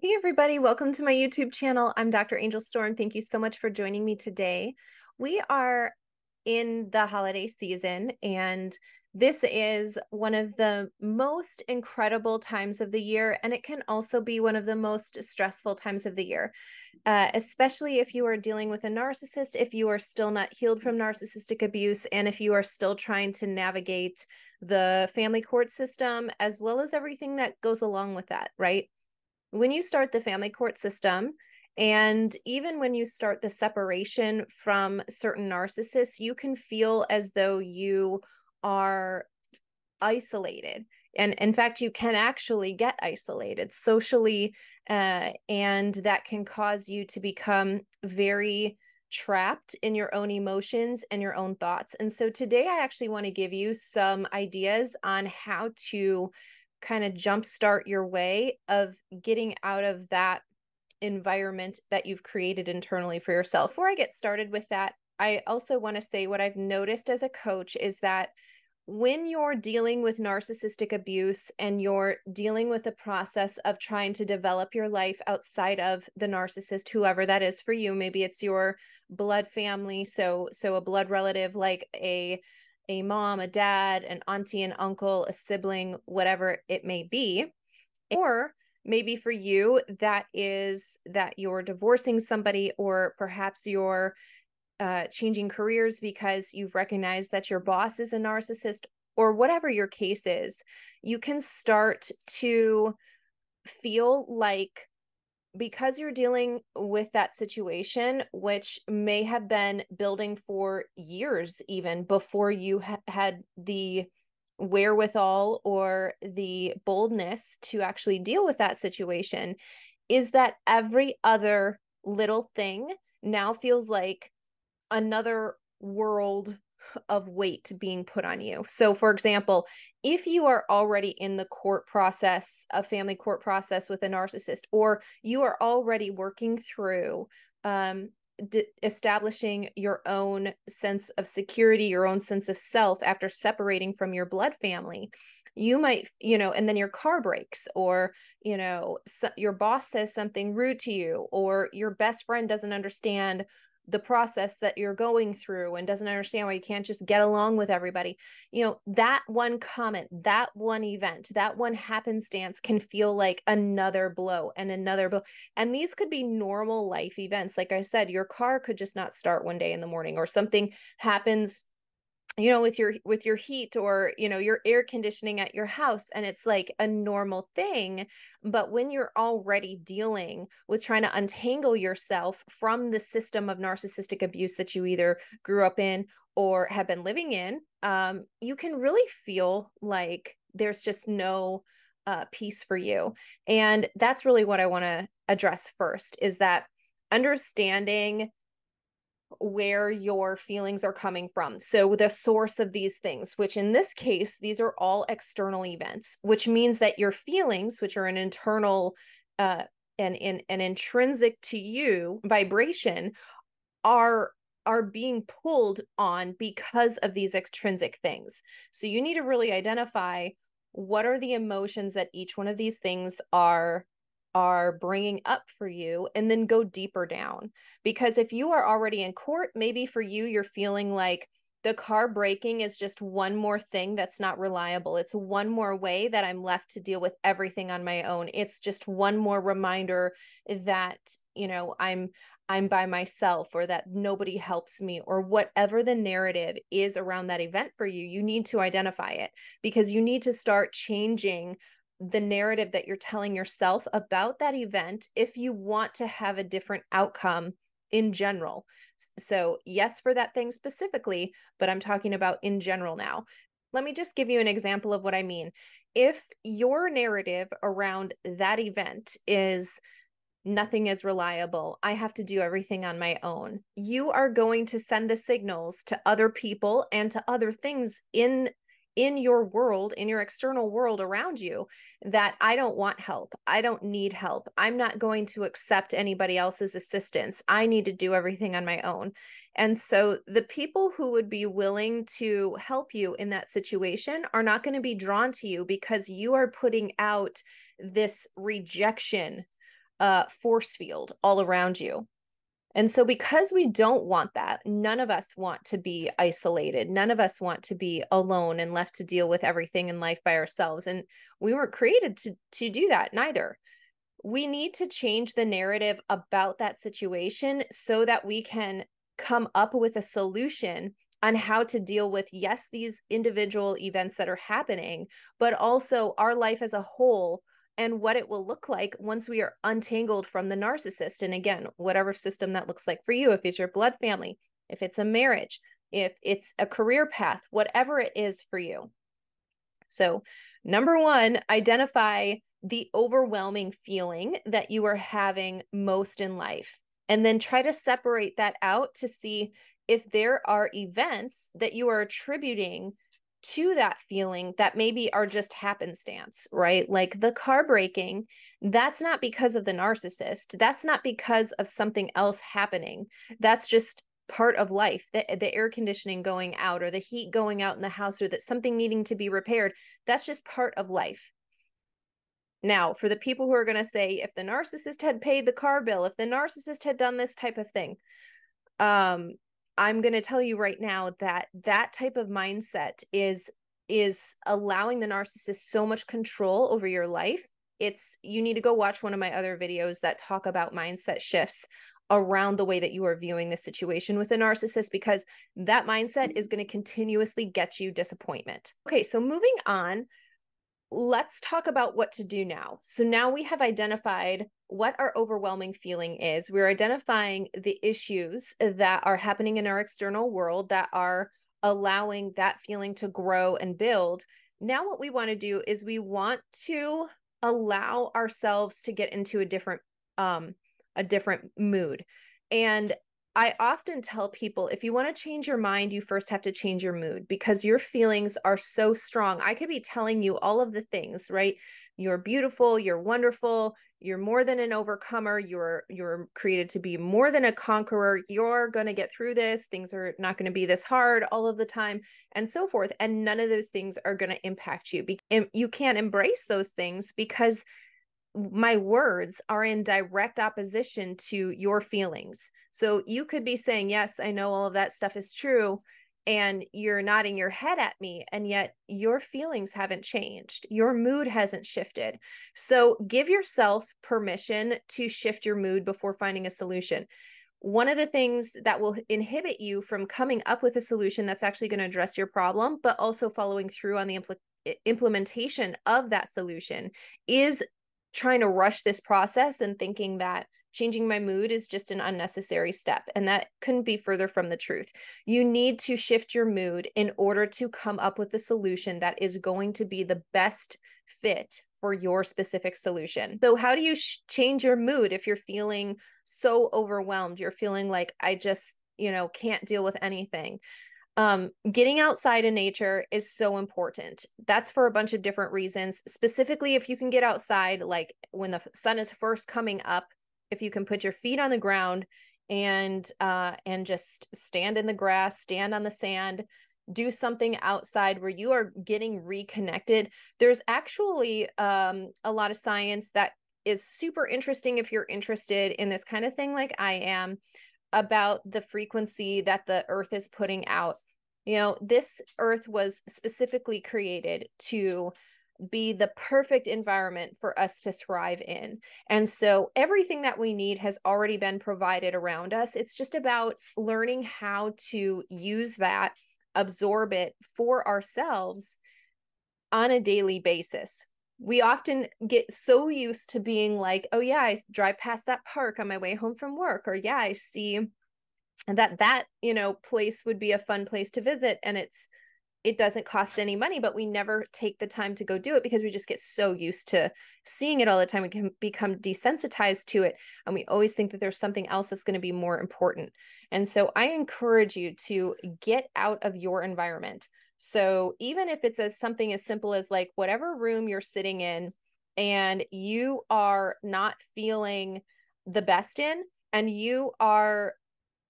Hey everybody, welcome to my YouTube channel. I'm Dr. Angel Storm. Thank you so much for joining me today. We are in the holiday season, and this is one of the most incredible times of the year, and it can also be one of the most stressful times of the year, especially if you are dealing with a narcissist, if you are still not healed from narcissistic abuse, and if you are still trying to navigate the family court system, as well as everything that goes along with that, right? When you start the family court system, and even when you start the separation from certain narcissists, you can feel as though you are isolated. And in fact, you can actually get isolated socially, and that can cause you to become very trapped in your own emotions and your own thoughts. And so today, I actually want to give you some ideas on how to kind of jumpstart your way of getting out of that environment that you've created internally for yourself. Before I get started with that, I also want to say what I've noticed as a coach is that when you're dealing with narcissistic abuse and you're dealing with the process of trying to develop your life outside of the narcissist, whoever that is for you, maybe it's your blood family, so a blood relative like a mom, a dad, an auntie, an uncle, a sibling, whatever it may be. Or maybe for you, that is that you're divorcing somebody, or perhaps you're changing careers because you've recognized that your boss is a narcissist, or whatever your case is. You can start to feel like, because you're dealing with that situation, which may have been building for years, even before you had the wherewithal or the boldness to actually deal with that situation, is that every other little thing now feels like another world of weight being put on you. So for example, if you are already in the court process, a family court process with a narcissist, or you are already working through establishing your own sense of security, your own sense of self after separating from your blood family, you might, and then your car breaks, or, your boss says something rude to you, or your best friend doesn't understand the process that you're going through and doesn't understand why you can't just get along with everybody. That one comment, that one event, that one happenstance can feel like another blow and another blow. And these could be normal life events. Like I said, your car could just not start one day in the morning, or something happens, with your heat, or, your air conditioning at your house. And it's like a normal thing. But when you're already dealing with trying to untangle yourself from the system of narcissistic abuse that you either grew up in or have been living in, you can really feel like there's just no peace for you. And that's really what I want to address first, is that understanding where your feelings are coming from. So the source of these things, which in this case, these are all external events, which means that your feelings, which are an internal and intrinsic to you vibration, are being pulled on because of these extrinsic things. So you need to really identify what are the emotions that each one of these things are bringing up for you, and then go deeper down. Because if you are already in court, maybe for you, you're feeling like the car breaking is just one more thing that's not reliable. It's one more way that I'm left to deal with everything on my own. It's just one more reminder that, I'm by myself, or that nobody helps me, or whatever the narrative is around that event for you. You need to identify it, because you need to start changing the narrative that you're telling yourself about that event if you want to have a different outcome in general. So yes, for that thing specifically, but I'm talking about in general now. Let me just give you an example of what I mean. If your narrative around that event is nothing is reliable, I have to do everything on my own, you are going to send the signals to other people and to other things in your world, in your external world around you, that I don't want help. I don't need help. I'm not going to accept anybody else's assistance. I need to do everything on my own. And so the people who would be willing to help you in that situation are not going to be drawn to you, because you are putting out this rejection force field all around you. And so because we don't want that, none of us want to be isolated. None of us want to be alone and left to deal with everything in life by ourselves. And we weren't created to do that, neither. We need to change the narrative about that situation so that we can come up with a solution on how to deal with, yes, these individual events that are happening, but also our life as a whole and what it will look like once we are untangled from the narcissist. And again, whatever system that looks like for you, if it's your blood family, if it's a marriage, if it's a career path, whatever it is for you. So number one, identify the overwhelming feeling that you are having most in life, and then try to separate that out to see if there are events that you are attributing to that feeling that maybe are just happenstance, right? Like the car braking, that's not because of the narcissist. That's not because of something else happening. That's just part of life, the air conditioning going out or the heat going out in the house or that something needing to be repaired. That's just part of life. Now, for the people who are going to say, if the narcissist had paid the car bill, if the narcissist had done this type of thing, I'm going to tell you right now that that type of mindset is allowing the narcissist so much control over your life. You need to go watch one of my other videos that talk about mindset shifts around the way that you are viewing the situation with a narcissist, because that mindset is going to continuously get you disappointment. Okay, so moving on, let's talk about what to do now. So now we have identified what our overwhelming feeling is. We're identifying the issues that are happening in our external world that are allowing that feeling to grow and build. Now what we want to do is we want to allow ourselves to get into a different mood. And I often tell people, if you want to change your mind, you first have to change your mood, because your feelings are so strong. I could be telling you all of the things, right? You're beautiful, you're wonderful, you're more than an overcomer, you're created to be more than a conqueror, you're going to get through this, things are not going to be this hard all of the time, and so forth. And none of those things are going to impact you. You can't embrace those things because my words are in direct opposition to your feelings. So you could be saying, yes, I know all of that stuff is true, and you're nodding your head at me, and yet your feelings haven't changed. Your mood hasn't shifted. So give yourself permission to shift your mood before finding a solution. One of the things that will inhibit you from coming up with a solution that's actually going to address your problem, but also following through on the implementation of that solution, is trying to rush this process and thinking that changing my mood is just an unnecessary step. And that couldn't be further from the truth. You need to shift your mood in order to come up with the solution that is going to be the best fit for your specific solution. So how do you change your mood if you're feeling so overwhelmed? You're feeling like, I just, can't deal with anything. Getting outside in nature is so important. That's for a bunch of different reasons. Specifically, if you can get outside, like when the sun is first coming up, if you can put your feet on the ground and just stand in the grass, stand on the sand, do something outside where you are getting reconnected. There's actually a lot of science that is super interesting if you're interested in this kind of thing, like I am, about the frequency that the earth is putting out. This earth was specifically created to be the perfect environment for us to thrive in. And so everything that we need has already been provided around us. It's just about learning how to use that, absorb it for ourselves on a daily basis. We often get so used to being like, oh yeah, I drive past that park on my way home from work, or yeah, I see that place would be a fun place to visit, and it doesn't cost any money, but we never take the time to go do it because we just get so used to seeing it all the time. We can become desensitized to it, and we always think that there's something else that's going to be more important. And so I encourage you to get out of your environment. So even if it's something as simple as like whatever room you're sitting in and you are not feeling the best in, and you are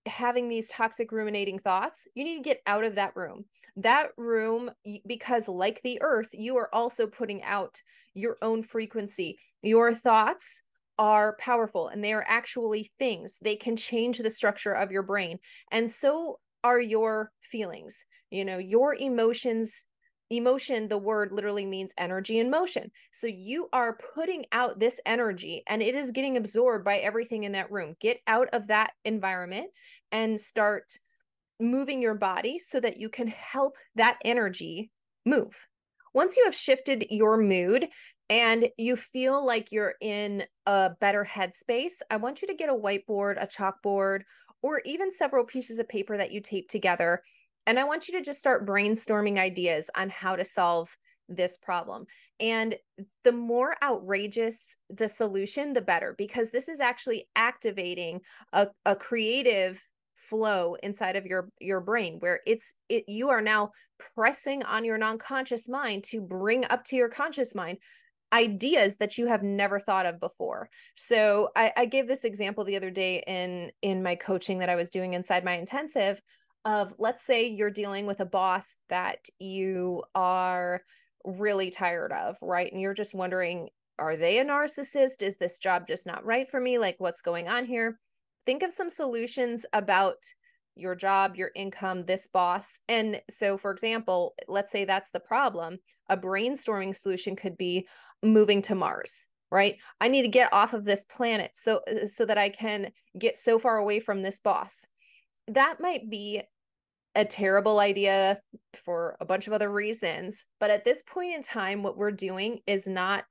having these toxic ruminating thoughts, you need to get out of that room. That room, because like the earth, you are also putting out your own frequency. Your thoughts are powerful and they are actually things. They can change the structure of your brain. And so are your feelings. You know, your emotions, emotion, the word literally means energy in motion. So you are putting out this energy and it is getting absorbed by everything in that room. Get out of that environment and start moving your body so that you can help that energy move. Once you have shifted your mood and you feel like you're in a better headspace, I want you to get a whiteboard, a chalkboard, or even several pieces of paper that you tape together. And I want you to just start brainstorming ideas on how to solve this problem. And the more outrageous the solution, the better, because this is actually activating a creative flow inside of your brain, where you are now pressing on your non-conscious mind to bring up to your conscious mind ideas that you have never thought of before. So I gave this example the other day in my coaching that I was doing inside my intensive of, let's say you're dealing with a boss that you are really tired of, right? And you're just wondering, are they a narcissist? Is this job just not right for me? Like, what's going on here? Think of some solutions about your job, your income, this boss. And so, for example, let's say that's the problem. A brainstorming solution could be moving to Mars, right? I need to get off of this planet so that I can get so far away from this boss. That might be a terrible idea for a bunch of other reasons. But at this point in time, what we're doing is not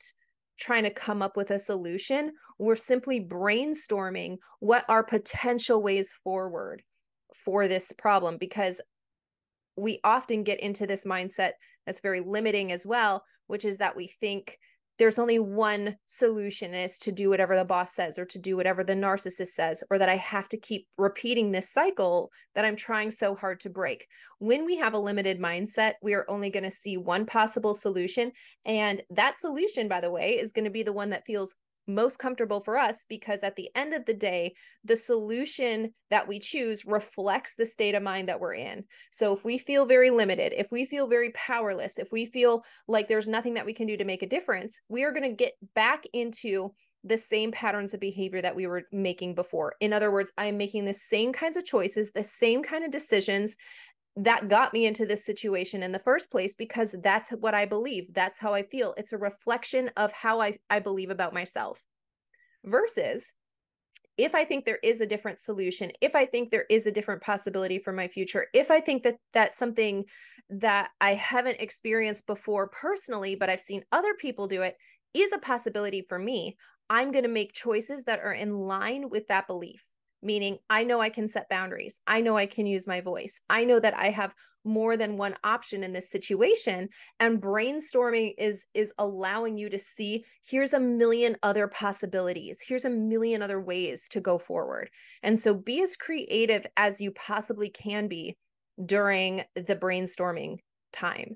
trying to come up with a solution. We're simply brainstorming what are potential ways forward for this problem, because we often get into this mindset that's very limiting as well, which is that we think there's only one solution, is to do whatever the boss says or to do whatever the narcissist says, or that I have to keep repeating this cycle that I'm trying so hard to break. When we have a limited mindset, we are only going to see one possible solution. And that solution, by the way, is going to be the one that feels most comfortable for us, because at the end of the day, the solution that we choose reflects the state of mind that we're in. So if we feel very limited, if we feel very powerless, if we feel like there's nothing that we can do to make a difference, we are going to get back into the same patterns of behavior that we were making before. In other words, I'm making the same kinds of choices, the same kind of decisions that got me into this situation in the first place, because that's what I believe. That's how I feel. It's a reflection of how I believe about myself. Versus if I think there is a different solution, if I think there is a different possibility for my future, if I think that that's something that I haven't experienced before personally, but I've seen other people do it, is a possibility for me, I'm going to make choices that are in line with that belief. Meaning, I know I can set boundaries. I know I can use my voice. I know that I have more than one option in this situation. And brainstorming is allowing you to see, here's a million other possibilities. Here's a million other ways to go forward. And so be as creative as you possibly can be during the brainstorming time.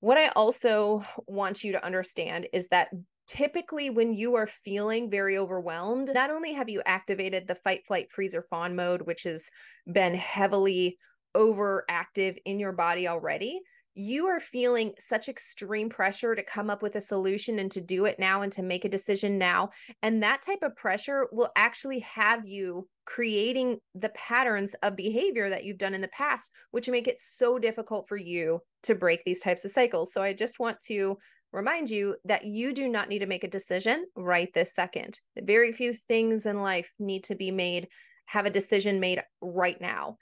What I also want you to understand is that typically, when you are feeling very overwhelmed, not only have you activated the fight, flight, freeze, or fawn mode, which has been heavily overactive in your body already, you are feeling such extreme pressure to come up with a solution and to do it now and to make a decision now. And that type of pressure will actually have you creating the patterns of behavior that you've done in the past, which make it so difficult for you to break these types of cycles. So I just want to remind you that you do not need to make a decision right this second. Very few things in life need to be made, have a decision made right now.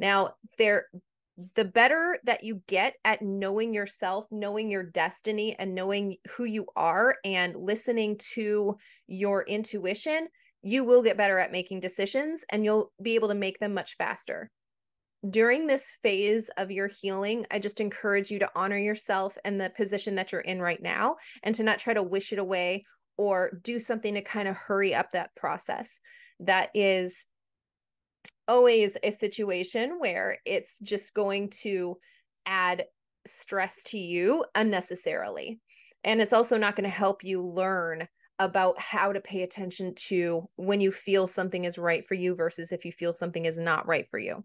Now, the better that you get at knowing yourself, knowing your destiny, and knowing who you are and listening to your intuition, you will get better at making decisions and you'll be able to make them much faster. During this phase of your healing, I just encourage you to honor yourself and the position that you're in right now, and to not try to wish it away or do something to kind of hurry up that process. That is always a situation where it's just going to add stress to you unnecessarily. And it's also not going to help you learn about how to pay attention to when you feel something is right for you versus if you feel something is not right for you.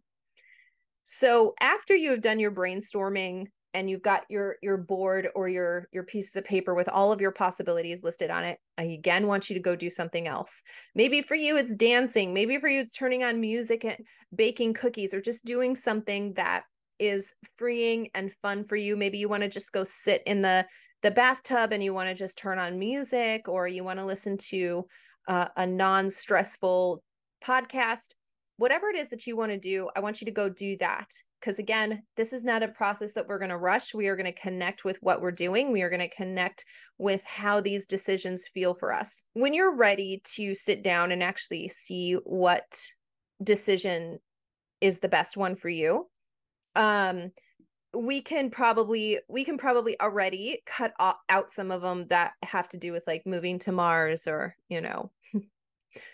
So after you have done your brainstorming and you've got your board or your pieces of paper with all of your possibilities listed on it, I again want you to go do something else. Maybe for you, it's dancing. Maybe for you, it's turning on music and baking cookies, or just doing something that is freeing and fun for you. Maybe you want to just go sit in the bathtub and you want to just turn on music, or you want to listen to a non-stressful podcast. Whatever it is that you want to do, I want you to go do that. Because again, this is not a process that we're going to rush. We are going to connect with what we're doing. We are going to connect with how these decisions feel for us. When you're ready to sit down and actually see what decision is the best one for you, we can probably already cut out some of them that have to do with like moving to Mars, or, you know,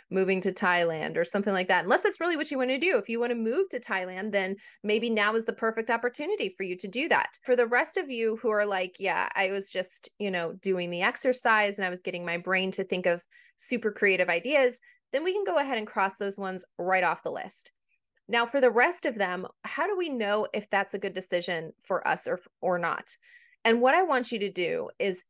moving to Thailand or something like that, unless that's really what you want to do. If you want to move to Thailand, then maybe now is the perfect opportunity for you to do that. For the rest of you who are like, yeah, I was just, you know, doing the exercise and I was getting my brain to think of super creative ideas, then we can go ahead and cross those ones right off the list. Now, for the rest of them, how do we know if that's a good decision for us or not? And what I want you to do is,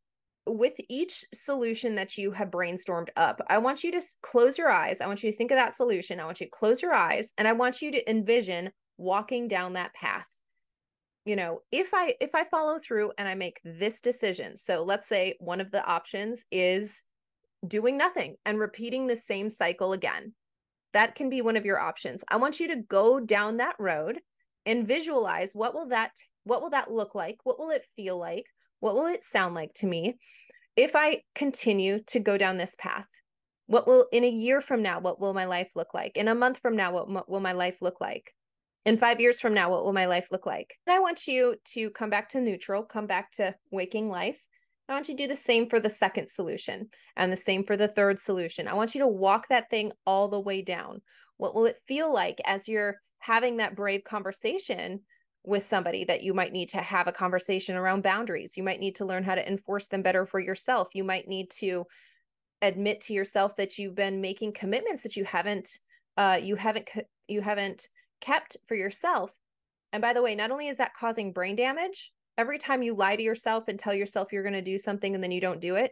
with each solution that you have brainstormed up, I want you to close your eyes. I want you to think of that solution. I want you to close your eyes, and I want you to envision walking down that path. You know, if I follow through and I make this decision, so let's say one of the options is doing nothing and repeating the same cycle again. That can be one of your options. I want you to go down that road and visualize what will that look like? What will it feel like? What will it sound like to me if I continue to go down this path? What will, in a year from now, what will my life look like? In a month from now, what will my life look like? In 5 years from now, what will my life look like? And I want you to come back to neutral, come back to waking life. I want you to do the same for the second solution and the same for the third solution. I want you to walk that thing all the way down. What will it feel like as you're having that brave conversation with somebody that you might need to have a conversation around boundaries? You might need to learn how to enforce them better for yourself. You might need to admit to yourself that you've been making commitments that you haven't kept for yourself. And by the way, not only is that causing brain damage, every time you lie to yourself and tell yourself you're going to do something and then you don't do it,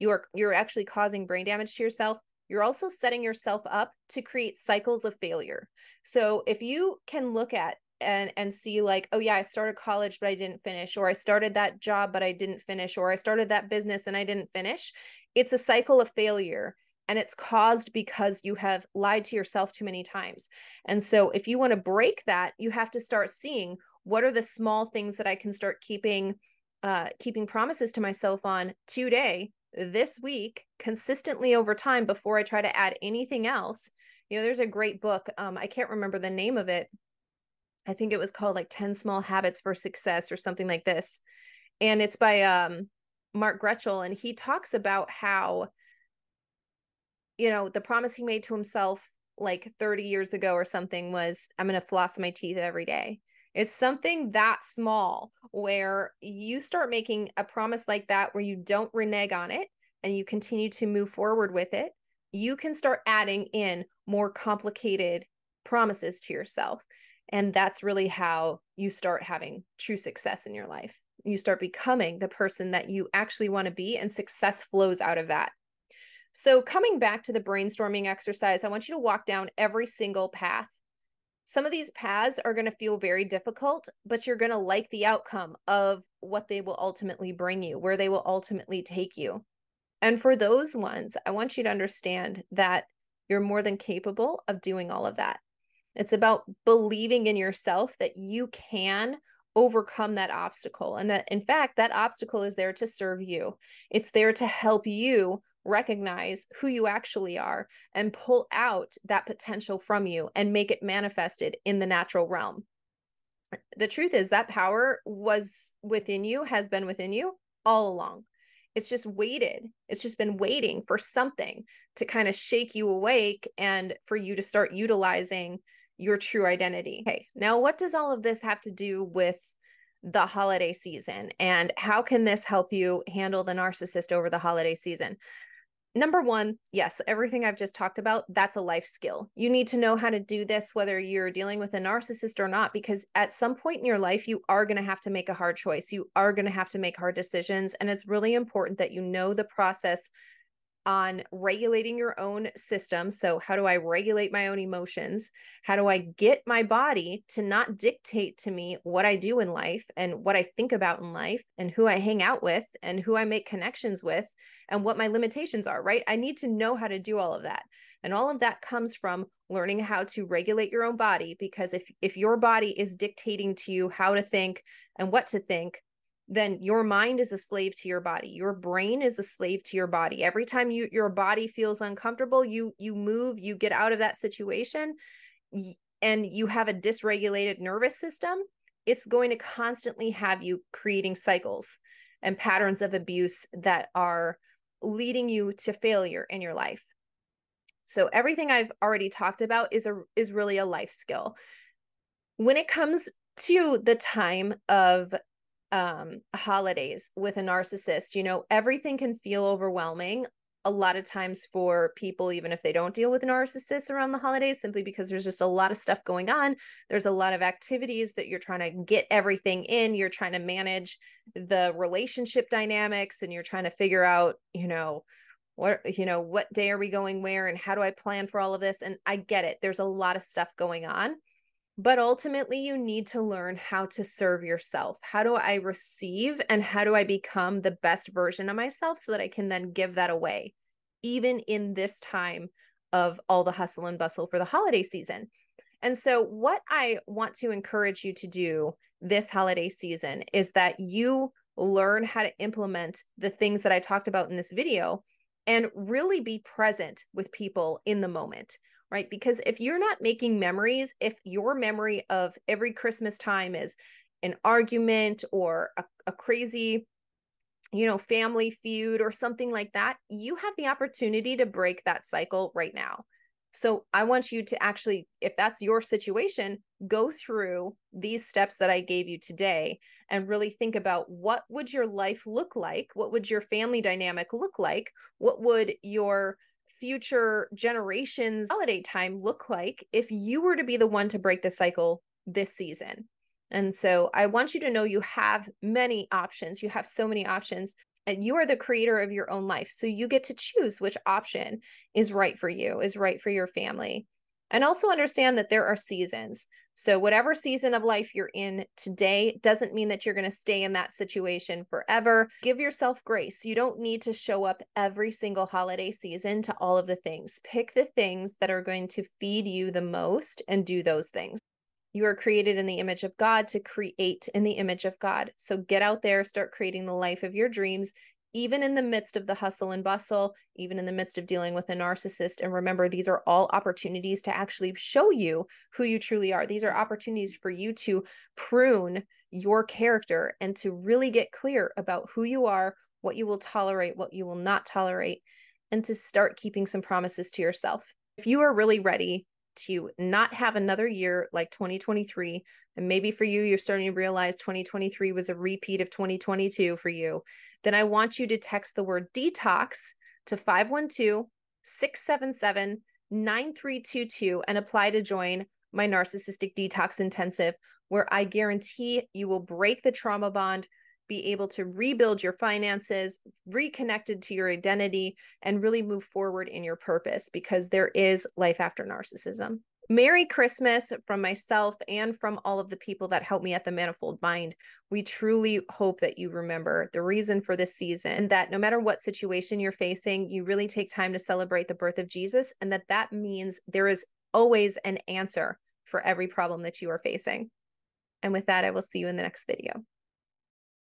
you're actually causing brain damage to yourself. You're also setting yourself up to create cycles of failure. So if you can look at and see like, oh yeah, I started college, but I didn't finish, or I started that job, but I didn't finish, or I started that business and I didn't finish. It's a cycle of failure, and it's caused because you have lied to yourself too many times. And so if you want to break that, you have to start seeing, what are the small things that I can start keeping promises to myself on today, this week, consistently over time before I try to add anything else. You know, there's a great book. I can't remember the name of it. I think it was called like 10 Small Habits for Success or something like this. And it's by Mark Gretchel. And he talks about how, you know, the promise he made to himself like 30 years ago or something was, I'm going to floss my teeth every day. It's something that small where you start making a promise like that, where you don't renege on it and you continue to move forward with it. You can start adding in more complicated promises to yourself. And that's really how you start having true success in your life. You start becoming the person that you actually want to be, and success flows out of that. So coming back to the brainstorming exercise, I want you to walk down every single path. Some of these paths are going to feel very difficult, but you're going to like the outcome of what they will ultimately bring you, where they will ultimately take you. And for those ones, I want you to understand that you're more than capable of doing all of that. It's about believing in yourself that you can overcome that obstacle, and that, in fact, that obstacle is there to serve you. It's there to help you recognize who you actually are and pull out that potential from you and make it manifested in the natural realm. The truth is that power was within you, has been within you all along. It's just waited. It's just been waiting for something to kind of shake you awake and for you to start utilizing your true identity. Okay, now what does all of this have to do with the holiday season, and how can this help you handle the narcissist over the holiday season? Number one, yes, everything I've just talked about, that's a life skill. You need to know how to do this, whether you're dealing with a narcissist or not, because at some point in your life, you are going to have to make a hard choice. You are going to have to make hard decisions. And it's really important that you know the process on regulating your own system. So how do I regulate my own emotions? How do I get my body to not dictate to me what I do in life and what I think about in life and who I hang out with and who I make connections with and what my limitations are, right? I need to know how to do all of that. And all of that comes from learning how to regulate your own body, because if your body is dictating to you how to think and what to think, then your mind is a slave to your body. Your brain is a slave to your body. Every time your body feels uncomfortable, you move, you get out of that situation, and you have a dysregulated nervous system, it's going to constantly have you creating cycles and patterns of abuse that are leading you to failure in your life. So everything I've already talked about is really a life skill. When it comes to the time of holidays with a narcissist, you know, everything can feel overwhelming a lot of times for people, even if they don't deal with narcissists around the holidays, simply because there's just a lot of stuff going on. There's a lot of activities that you're trying to get everything in. You're trying to manage the relationship dynamics, and you're trying to figure out, what day are we going where, and how do I plan for all of this? And I get it. There's a lot of stuff going on. But ultimately, you need to learn how to serve yourself. How do I receive, and how do I become the best version of myself so that I can then give that away, even in this time of all the hustle and bustle for the holiday season? And so what I want to encourage you to do this holiday season is that you learn how to implement the things that I talked about in this video and really be present with people in the moment. Right? Because if you're not making memories, if your memory of every Christmas time is an argument or a crazy, family feud or something like that, you have the opportunity to break that cycle right now. So I want you to actually, if that's your situation, go through these steps that I gave you today and really think about, what would your life look like? What would your family dynamic look like? What would your future generations holiday time look like if you were to be the one to break the cycle this season? And so I want you to know you have many options. You have so many options, and you are the creator of your own life. So you get to choose which option is right for you, is right for your family. And also understand that there are seasons. So whatever season of life you're in today doesn't mean that you're going to stay in that situation forever. Give yourself grace. You don't need to show up every single holiday season to all of the things. Pick the things that are going to feed you the most and do those things. You are created in the image of God to create in the image of God. So get out there, start creating the life of your dreams, even in the midst of the hustle and bustle, even in the midst of dealing with a narcissist. And remember, these are all opportunities to actually show you who you truly are. These are opportunities for you to prune your character and to really get clear about who you are, what you will tolerate, what you will not tolerate, and to start keeping some promises to yourself. If you are really ready to not have another year like 2023, and maybe for you, you're starting to realize 2023 was a repeat of 2022 for you, then I want you to text the word DETOX to 512-677-9322 and apply to join my Narcissistic Detox Intensive, where I guarantee you will break the trauma bond, be able to rebuild your finances, reconnected to your identity, and really move forward in your purpose, because there is life after narcissism. Merry Christmas from myself and from all of the people that help me at The Manifold Mind. We truly hope that you remember the reason for this season, and that no matter what situation you're facing, you really take time to celebrate the birth of Jesus, and that means there is always an answer for every problem that you are facing. And with that, I will see you in the next video.